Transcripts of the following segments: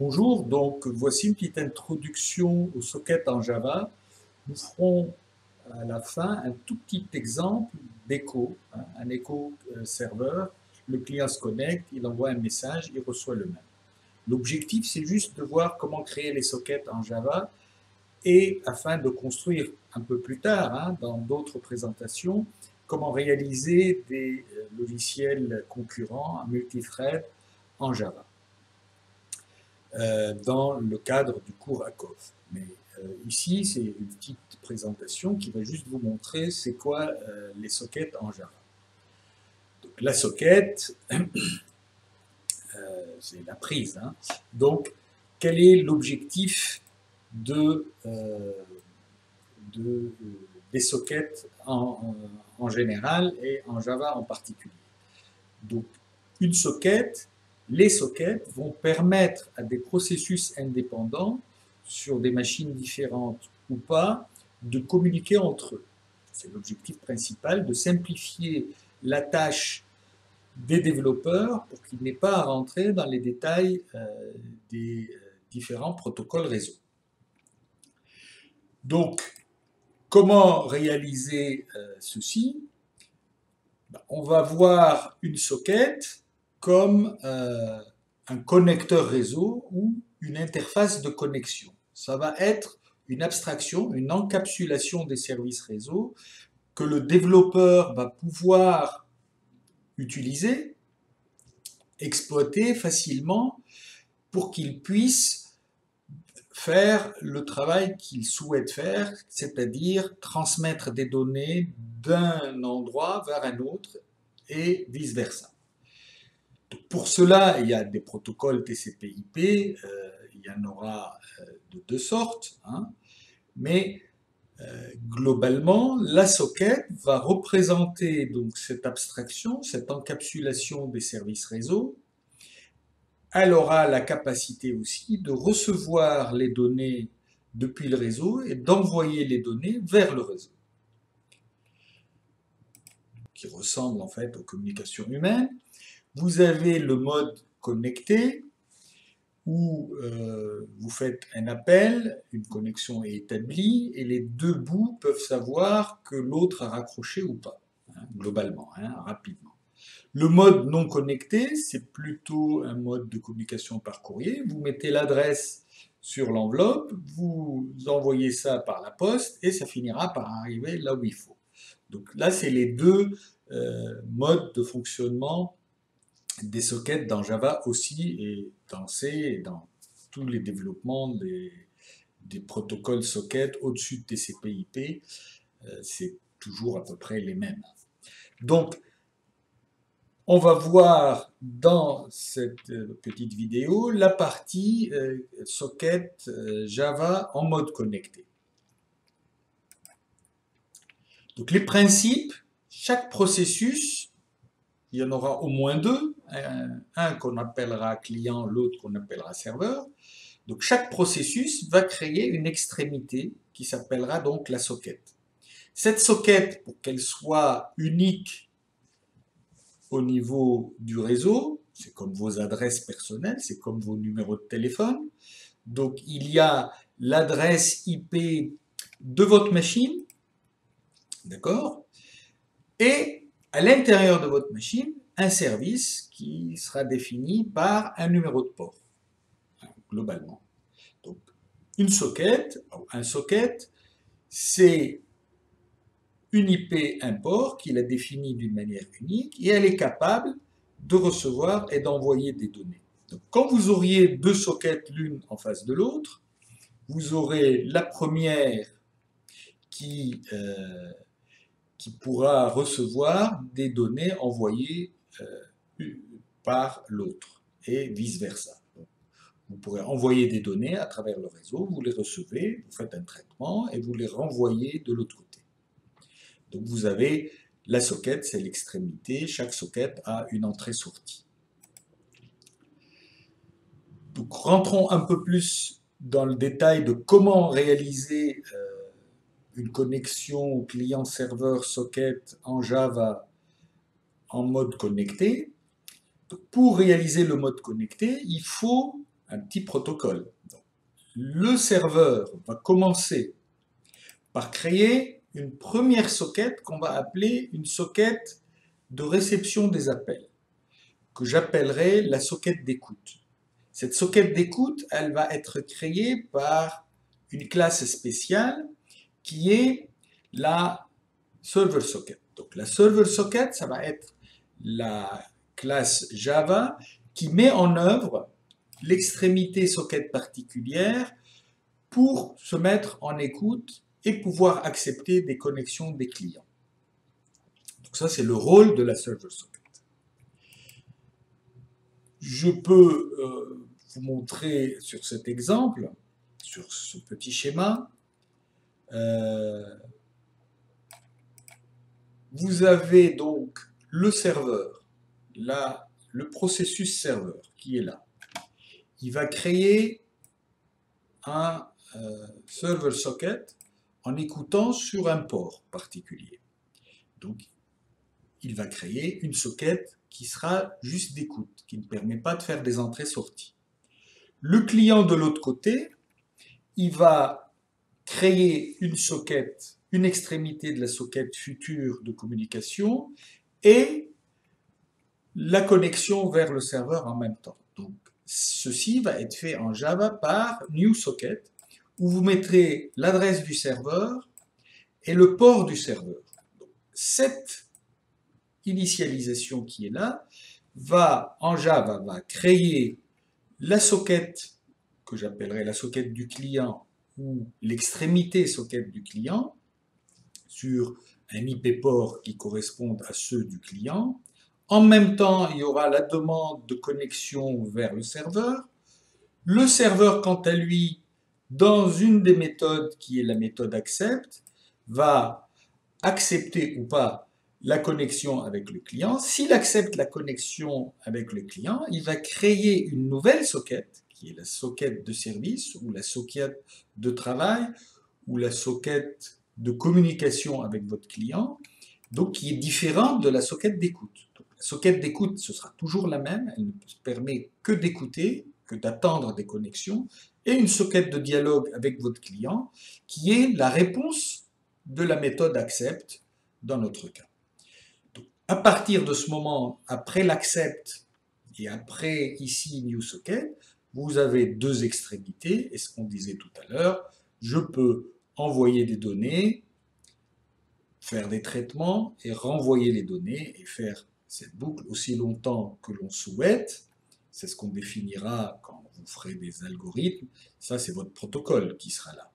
Bonjour, donc voici une petite introduction au socket en Java. Nous ferons à la fin un tout petit exemple d'écho, un écho serveur. Le client se connecte, il envoie un message, il reçoit le même. L'objectif, c'est juste de voir comment créer les sockets en Java et afin de construire un peu plus tard, dans d'autres présentations, comment réaliser des logiciels concurrents, multithread en Java, dans le cadre du cours ACCOV. Mais ici, c'est une petite présentation qui va juste vous montrer c'est quoi les sockets en Java. Donc, la socket, c'est la prise. Donc, quel est l'objectif des sockets en général et en Java en particulier? Donc, une socket, les sockets vont permettre à des processus indépendants, sur des machines différentes ou pas, de communiquer entre eux. C'est l'objectif principal, de simplifier la tâche des développeurs pour qu'ils n'aient pas à rentrer dans les détails des différents protocoles réseau. Donc, comment réaliser ceci? On va voir une socket comme un connecteur réseau ou une interface de connexion. Ça va être une abstraction, une encapsulation des services réseau que le développeur va pouvoir utiliser, exploiter facilement pour qu'il puisse faire le travail qu'il souhaite faire, c'est-à-dire transmettre des données d'un endroit vers un autre et vice-versa. Pour cela, il y a des protocoles TCP/IP, il y en aura de deux sortes, mais globalement, la socket va représenter donc cette abstraction, cette encapsulation des services réseau. Elle aura la capacité aussi de recevoir les données depuis le réseau et d'envoyer les données vers le réseau, qui ressemble en fait aux communications humaines. Vous avez le mode connecté, où vous faites un appel, une connexion est établie, et les deux bouts peuvent savoir que l'autre a raccroché ou pas, globalement, rapidement. Le mode non connecté, c'est plutôt un mode de communication par courrier. Vous mettez l'adresse sur l'enveloppe, vous envoyez ça par la poste, et ça finira par arriver là où il faut. Donc là, c'est les deux modes de fonctionnement des sockets dans Java aussi, et dans C, et dans tous les développements des protocoles sockets au-dessus de TCP/IP, c'est toujours à peu près les mêmes. Donc, on va voir dans cette petite vidéo la partie socket Java en mode connecté. Donc, les principes, chaque processus, il y en aura au moins deux, un qu'on appellera client, l'autre qu'on appellera serveur. Donc chaque processus va créer une extrémité qui s'appellera donc la socket. Cette socket, pour qu'elle soit unique au niveau du réseau, c'est comme vos adresses personnelles, c'est comme vos numéros de téléphone. Donc il y a l'adresse IP de votre machine, d'accord, et à l'intérieur de votre machine, un service qui sera défini par un numéro de port, globalement. Donc, une socket, c'est une IP, un port qu'il a défini d'une manière unique et elle est capable de recevoir et d'envoyer des données. Donc, quand vous auriez deux sockets l'une en face de l'autre, vous aurez la première qui pourra recevoir des données envoyées par l'autre et vice-versa. Vous pourrez envoyer des données à travers le réseau, vous les recevez, vous faites un traitement et vous les renvoyez de l'autre côté. Donc vous avez la socket, c'est l'extrémité, chaque socket a une entrée-sortie. Donc rentrons un peu plus dans le détail de comment réaliser une connexion client-serveur socket en Java en mode connecté. Pour réaliser le mode connecté, il faut un petit protocole. Donc, le serveur va commencer par créer une première socket qu'on va appeler une socket de réception des appels, que j'appellerai la socket d'écoute. Cette socket d'écoute, elle va être créée par une classe spéciale qui est la ServerSocket. Donc la ServerSocket, ça va être la classe Java qui met en œuvre l'extrémité socket particulière pour se mettre en écoute et pouvoir accepter des connexions des clients. Donc ça, c'est le rôle de la ServerSocket. Je peux vous montrer sur cet exemple, sur ce petit schéma, vous avez donc le serveur, là, le processus serveur qui est là. Il va créer un ServerSocket en écoutant sur un port particulier. Donc, il va créer une socket qui sera juste d'écoute, qui ne permet pas de faire des entrées-sorties. Le client de l'autre côté, il va créer une socket, une extrémité de la socket future de communication et la connexion vers le serveur en même temps. Donc, ceci va être fait en Java par New Socket, où vous mettrez l'adresse du serveur et le port du serveur. Donc, cette initialisation qui est là va, en Java, va créer la socket que j'appellerai la socket du client ou l'extrémité socket du client sur un IP port qui corresponde à ceux du client. En même temps, il y aura la demande de connexion vers le serveur. Le serveur, quant à lui, dans une des méthodes qui est la méthode accept, va accepter ou pas la connexion avec le client. S'il accepte la connexion avec le client, il va créer une nouvelle socket, qui est la socket de service ou la socket de travail ou la socket de communication avec votre client, donc qui est différente de la socket d'écoute. La socket d'écoute, ce sera toujours la même, elle ne permet que d'écouter, que d'attendre des connexions, et une socket de dialogue avec votre client, qui est la réponse de la méthode accept dans notre cas. Donc, à partir de ce moment, après l'accept et après ici new socket, vous avez deux extrémités, et ce qu'on disait tout à l'heure, je peux envoyer des données, faire des traitements et renvoyer les données et faire cette boucle aussi longtemps que l'on souhaite. C'est ce qu'on définira quand vous ferez des algorithmes. Ça, c'est votre protocole qui sera là.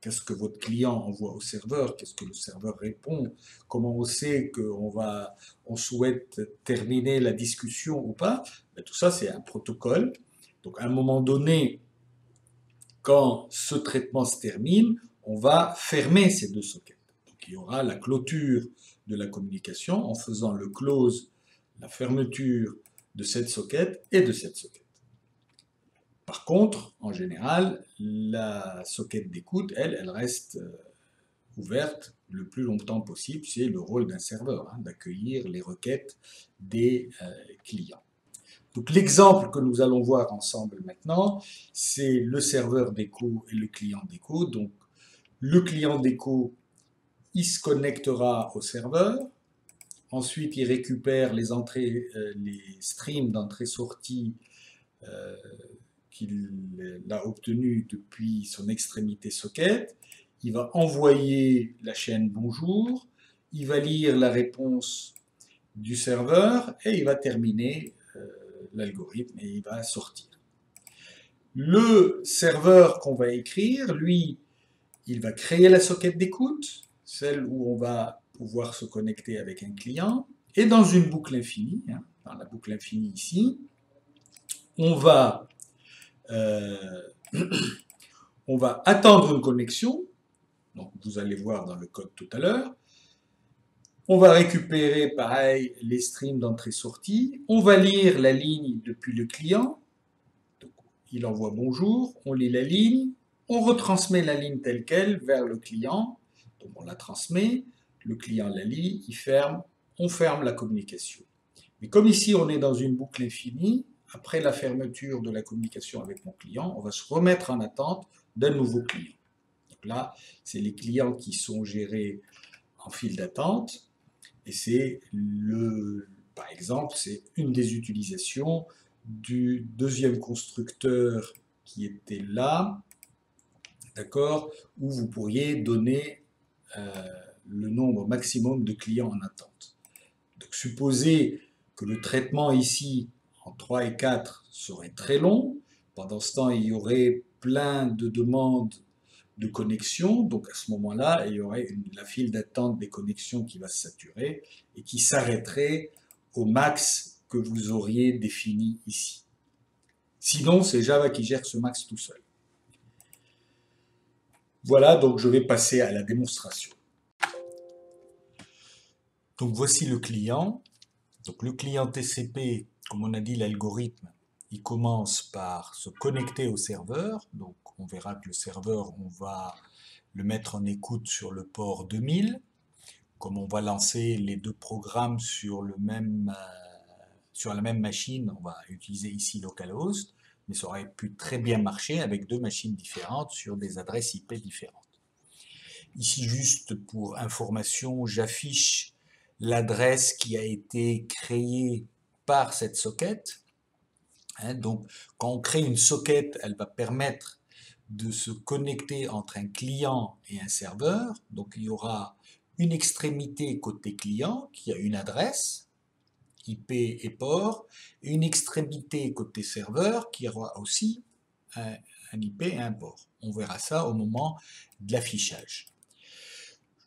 Qu'est-ce que votre client envoie au serveur? Qu'est-ce que le serveur répond? Comment on sait qu'on souhaite terminer la discussion ou pas? Ben, tout ça, c'est un protocole. Donc, à un moment donné, quand ce traitement se termine, on va fermer ces deux sockets. Donc, il y aura la clôture de la communication en faisant le close, la fermeture de cette socket et de cette socket. Par contre, en général, la socket d'écoute, elle reste ouverte le plus longtemps possible. C'est le rôle d'un serveur, hein, d'accueillir les requêtes des clients. Donc l'exemple que nous allons voir ensemble maintenant, c'est le serveur d'écho et le client d'écho. Donc le client d'écho, il se connectera au serveur. Ensuite, il récupère les streams d'entrée-sortie qu'il a obtenus depuis son extrémité socket. Il va envoyer la chaîne bonjour, il va lire la réponse du serveur et il va terminer l'algorithme et il va sortir. Le serveur qu'on va écrire, lui, il va créer la socket d'écoute, celle où on va pouvoir se connecter avec un client, et dans une boucle infinie, hein, dans la boucle infinie ici, on va attendre une connexion, donc vous allez voir dans le code tout à l'heure, on va récupérer pareil les streams d'entrée-sortie, on va lire la ligne depuis le client, donc il envoie bonjour, on lit la ligne, on retransmet la ligne telle qu'elle vers le client, donc on la transmet, le client la lit, il ferme, on ferme la communication. Mais comme ici on est dans une boucle infinie, après la fermeture de la communication avec mon client, on va se remettre en attente d'un nouveau client. Donc là, c'est les clients qui sont gérés en file d'attente, et c'est par exemple, c'est une des utilisations du deuxième constructeur qui était là, d'accord, où vous pourriez donner le nombre maximum de clients en attente. Donc supposez que le traitement ici, en 3 et 4, serait très long. Pendant ce temps, il y aurait plein de demandes de connexion. Donc à ce moment-là, il y aurait la file d'attente des connexions qui va se saturer et qui s'arrêterait au max que vous auriez défini ici. Sinon, c'est Java qui gère ce max tout seul. Voilà, donc je vais passer à la démonstration. Donc voici le client. Donc le client TCP, comme on a dit, l'algorithme, il commence par se connecter au serveur. Donc on verra que le serveur, on va le mettre en écoute sur le port 2000. Comme on va lancer les deux programmes sur la même machine, on va utiliser ici localhost, mais ça aurait pu très bien marcher avec deux machines différentes sur des adresses IP différentes. Ici, juste pour information, j'affiche l'adresse qui a été créée par cette socket. Donc, quand on crée une socket, elle va permettre de se connecter entre un client et un serveur. Donc, il y aura une extrémité côté client qui a une adresse, IP et port, et une extrémité côté serveur qui aura aussi un IP et un port. On verra ça au moment de l'affichage.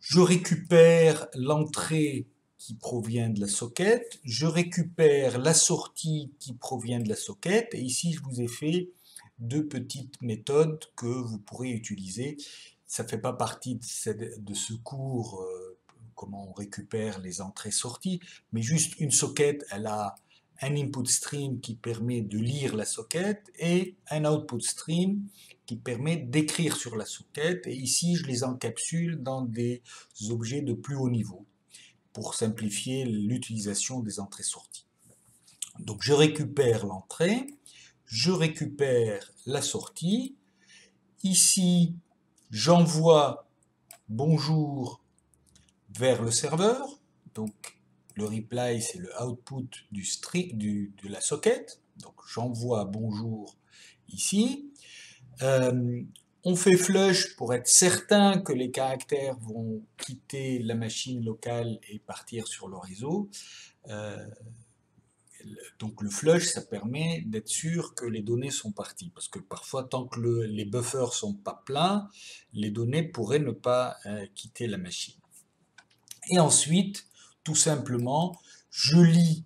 Je récupère l'entrée qui provient de la socket, je récupère la sortie qui provient de la socket, et ici je vous ai fait deux petites méthodes que vous pourrez utiliser. Ça ne fait pas partie de ce cours, comment on récupère les entrées-sorties, mais juste une socket, elle a un input stream qui permet de lire la socket et un output stream qui permet d'écrire sur la socket. Et ici, je les encapsule dans des objets de plus haut niveau pour simplifier l'utilisation des entrées-sorties. Donc, je récupère l'entrée, je récupère la sortie. Ici, j'envoie bonjour vers le serveur. Donc, le reply, c'est le output de la socket. Donc, j'envoie bonjour ici. On fait flush pour être certain que les caractères vont quitter la machine locale et partir sur le réseau. Donc le flush, ça permet d'être sûr que les données sont parties, parce que parfois, tant que les buffers sont pas pleins, les données pourraient ne pas quitter la machine. Et ensuite, tout simplement, je lis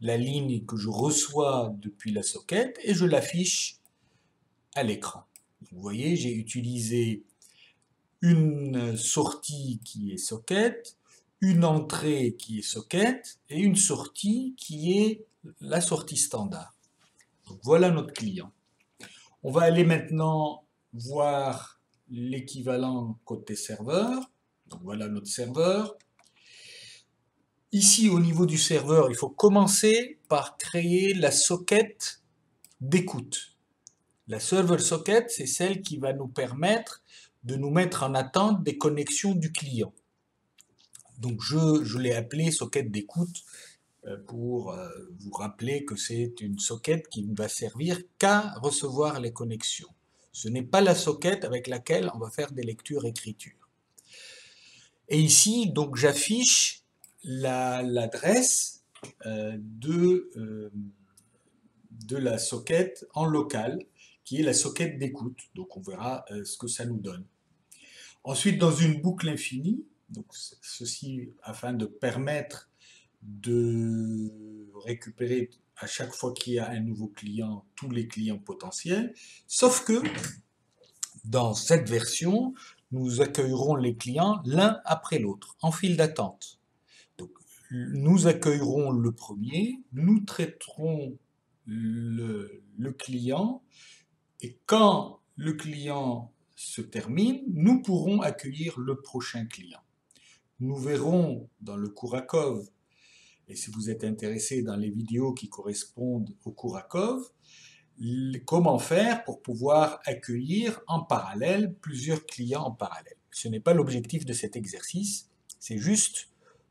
la ligne que je reçois depuis la socket et je l'affiche à l'écran. Vous voyez, j'ai utilisé une sortie qui est socket, une entrée qui est socket et une sortie qui est la sortie standard. Donc voilà notre client. On va aller maintenant voir l'équivalent côté serveur. Donc voilà notre serveur. Ici, au niveau du serveur, il faut commencer par créer la socket d'écoute. La ServerSocket, c'est celle qui va nous permettre de nous mettre en attente des connexions du client. Donc je l'ai appelée socket d'écoute pour vous rappeler que c'est une socket qui ne va servir qu'à recevoir les connexions. Ce n'est pas la socket avec laquelle on va faire des lectures-écritures. Et ici, donc j'affiche l'adresse de la socket en local, qui est la socket d'écoute. Donc on verra ce que ça nous donne. Ensuite, dans une boucle infinie, donc ceci afin de permettre de récupérer à chaque fois qu'il y a un nouveau client, tous les clients potentiels, sauf que dans cette version, nous accueillerons les clients l'un après l'autre, en file d'attente. Donc nous accueillerons le premier, nous traiterons le client, et quand le client se termine, nous pourrons accueillir le prochain client. Nous verrons dans le cours ACCOV et si vous êtes intéressé dans les vidéos qui correspondent au cours ACCOV, comment faire pour pouvoir accueillir en parallèle plusieurs clients en parallèle. Ce n'est pas l'objectif de cet exercice, c'est juste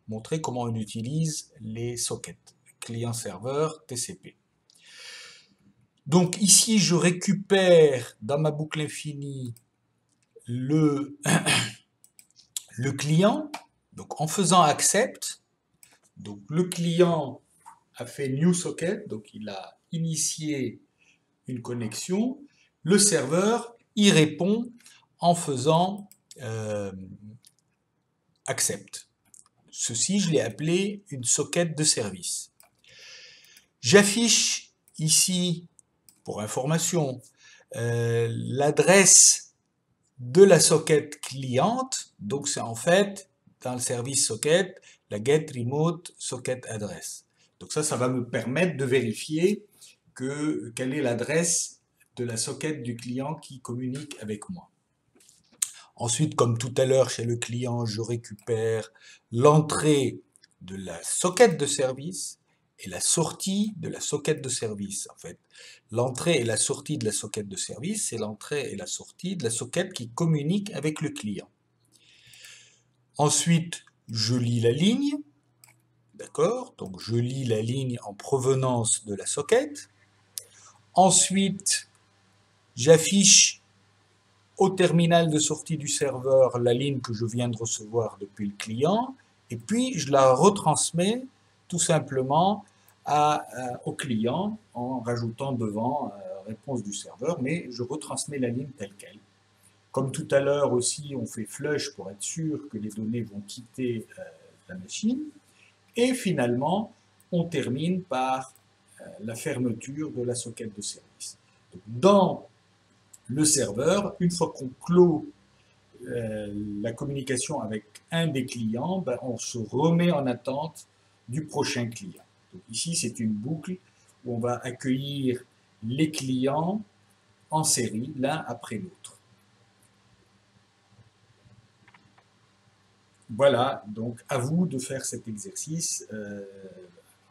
montrer comment on utilise les sockets, client-serveur, TCP. Donc ici, je récupère dans ma boucle infinie le client, donc en faisant accept, donc le client a fait new socket, donc il a initié une connexion, le serveur y répond en faisant accept. Ceci, je l'ai appelé une socket de service. J'affiche ici, pour information, l'adresse de la socket cliente, donc c'est en fait dans le service socket, la get remote socket address. Donc ça va me permettre de vérifier quelle est l'adresse de la socket du client qui communique avec moi. Ensuite, comme tout à l'heure chez le client, je récupère l'entrée de la socket de service et la sortie de la socket de service. En fait, l'entrée et la sortie de la socket de service, c'est l'entrée et la sortie de la socket qui communique avec le client. Ensuite, je lis la ligne, d'accord? Donc, je lis la ligne en provenance de la socket. Ensuite, j'affiche au terminal de sortie du serveur la ligne que je viens de recevoir depuis le client, et puis je la retransmets tout simplement au client en rajoutant devant réponse du serveur, mais je retransmets la ligne telle qu'elle. Comme tout à l'heure aussi, on fait flush pour être sûr que les données vont quitter la machine. Et finalement, on termine par la fermeture de la socket de service. Donc, dans le serveur, une fois qu'on clôt la communication avec un des clients, ben, on se remet en attente du prochain client. Donc ici, c'est une boucle où on va accueillir les clients en série, l'un après l'autre. Voilà, donc à vous de faire cet exercice.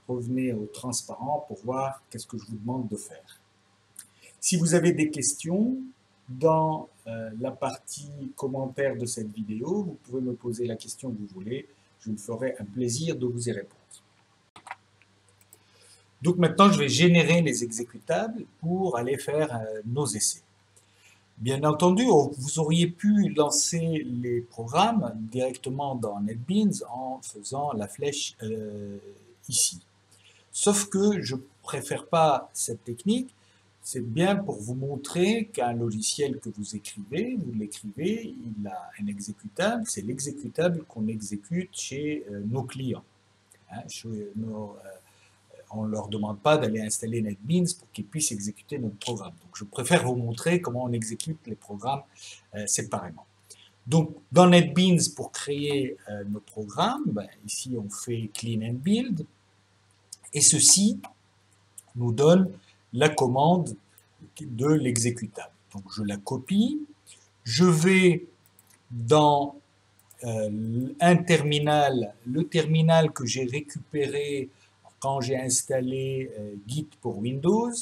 Revenez au transparent pour voir qu'est-ce que je vous demande de faire. Si vous avez des questions, dans la partie commentaire de cette vidéo, vous pouvez me poser la question que vous voulez. Je me ferai un plaisir de vous y répondre. Donc maintenant, je vais générer les exécutables pour aller faire nos essais. Bien entendu, vous auriez pu lancer les programmes directement dans NetBeans en faisant la flèche ici. Sauf que je préfère pas cette technique. C'est bien pour vous montrer qu'un logiciel que vous écrivez, il a un exécutable, c'est l'exécutable qu'on exécute chez nos clients. Hein, on ne leur demande pas d'aller installer NetBeans pour qu'ils puissent exécuter notre programme. Donc, je préfère vous montrer comment on exécute les programmes séparément. Donc, dans NetBeans, pour créer nos programmes, ben, ici, on fait Clean and Build. Et ceci nous donne la commande de l'exécutable. Donc je la copie, je vais dans un terminal, le terminal que j'ai récupéré quand j'ai installé Git pour Windows.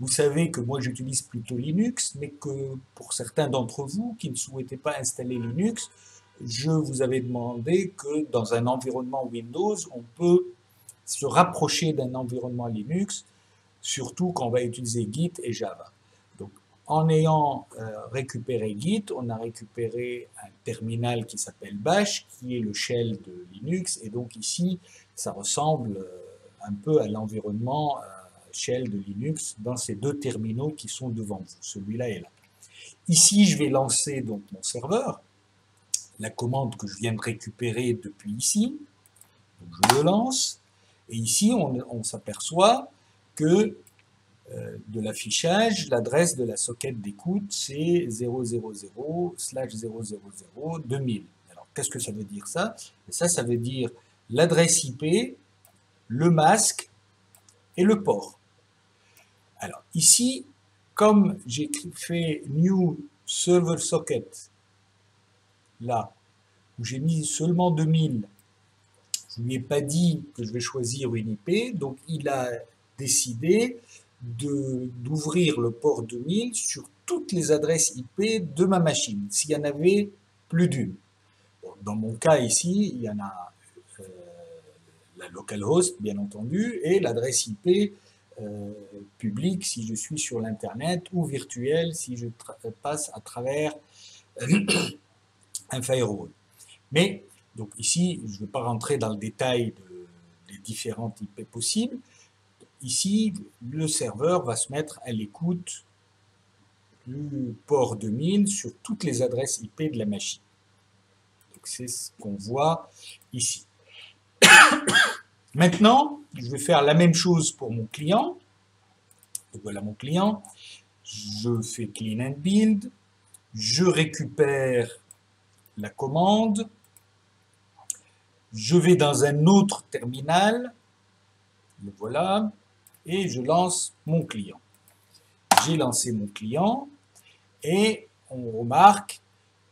Vous savez que moi j'utilise plutôt Linux, mais que pour certains d'entre vous qui ne souhaitaient pas installer Linux, je vous avais demandé que dans un environnement Windows, on peut se rapprocher d'un environnement Linux, surtout quand on va utiliser Git et Java. Donc, en ayant récupéré Git, on a récupéré un terminal qui s'appelle Bash, qui est le shell de Linux, et donc ici, ça ressemble un peu à l'environnement shell de Linux dans ces deux terminaux qui sont devant vous. Celui-là est là. Ici, je vais lancer donc mon serveur, la commande que je viens de récupérer depuis ici. Donc, je le lance, et ici, on s'aperçoit que de l'affichage, l'adresse de la socket d'écoute, c'est 000/000/2000. Alors, qu'est-ce que ça veut dire, ça? Ça veut dire l'adresse IP, le masque et le port. Alors, ici, comme j'ai fait New ServerSocket, là, où j'ai mis seulement 2000, Je ne lui ai pas dit que je vais choisir une IP, donc il a décidé d'ouvrir le port 2000 sur toutes les adresses IP de ma machine, s'il y en avait plus d'une. Bon, dans mon cas ici, il y en a la localhost, bien entendu, et l'adresse IP publique si je suis sur l'Internet, ou virtuelle si je passe à travers un firewall. Mais, donc ici, je ne vais pas rentrer dans le détail des différentes IP possibles. Ici, le serveur va se mettre à l'écoute du port 2000 sur toutes les adresses IP de la machine. Donc c'est ce qu'on voit ici. Maintenant, je vais faire la même chose pour mon client. Donc voilà mon client. Je fais clean and build. Je récupère la commande. Je vais dans un autre terminal. Le voilà. Et je lance mon client. J'ai lancé mon client et on remarque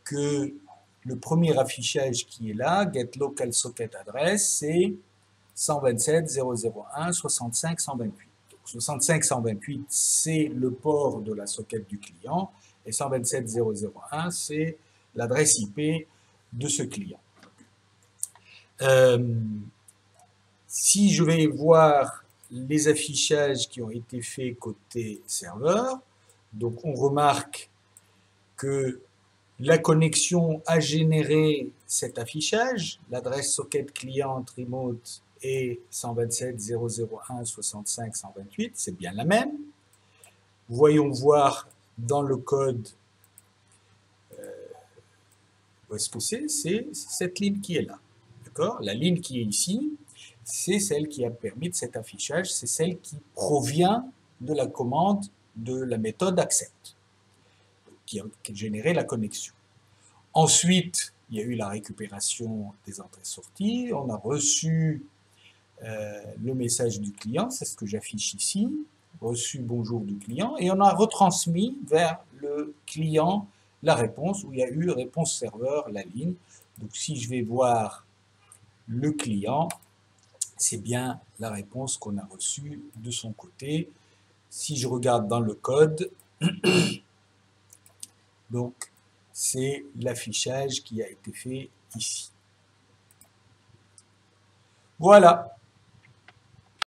que le premier affichage qui est là, get local socket address, c'est 127.001.65.128. Donc 65.128, c'est le port de la socket du client et 127.001, c'est l'adresse IP de ce client. Si je vais voir les affichages qui ont été faits côté serveur, donc on remarque que la connexion a généré cet affichage, l'adresse socket client remote est 127.001.65.128, c'est bien la même. Voyons voir dans le code où est-ce que c'est cette ligne qui est là, d'accord? La ligne qui est ici, c'est celle qui a permis de cet affichage, c'est celle qui provient de la commande de la méthode accept, qui a généré la connexion. Ensuite, il y a eu la récupération des entrées-sorties, on a reçu le message du client, c'est ce que j'affiche ici, reçu bonjour du client, et on a retransmis vers le client la réponse, où il y a eu réponse serveur, la ligne. Donc si je vais voir le client, c'est bien la réponse qu'on a reçue de son côté. Si je regarde dans le code, donc c'est l'affichage qui a été fait ici. Voilà.